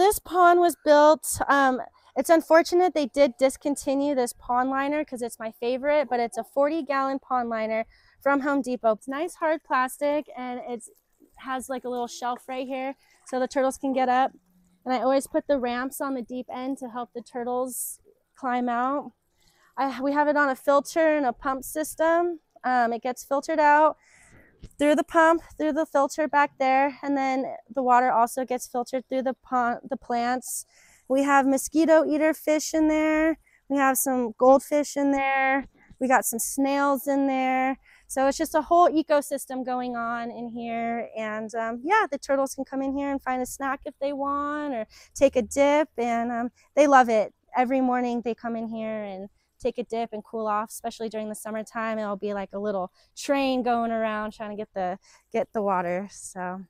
this pond was built, it's unfortunate they did discontinue this pond liner because it's my favorite, but it's a 40-gallon pond liner from Home Depot. It's nice hard plastic, and it has like a little shelf right here so the turtles can get up. And I always put the ramps on the deep end to help the turtles climb out. We have it on a filter and a pump system. It gets filtered out through the pump, through the filter back there, and then the water also gets filtered through the plants. We have mosquito eater fish in there. We have some goldfish in there. We got some snails in there. So it's just a whole ecosystem going on in here. And yeah, the turtles can come in here and find a snack if they want or take a dip. And they love it. Every morning they come in here and take a dip and cool off, especially during the summertime. It'll be like a little train going around trying to get the water. So.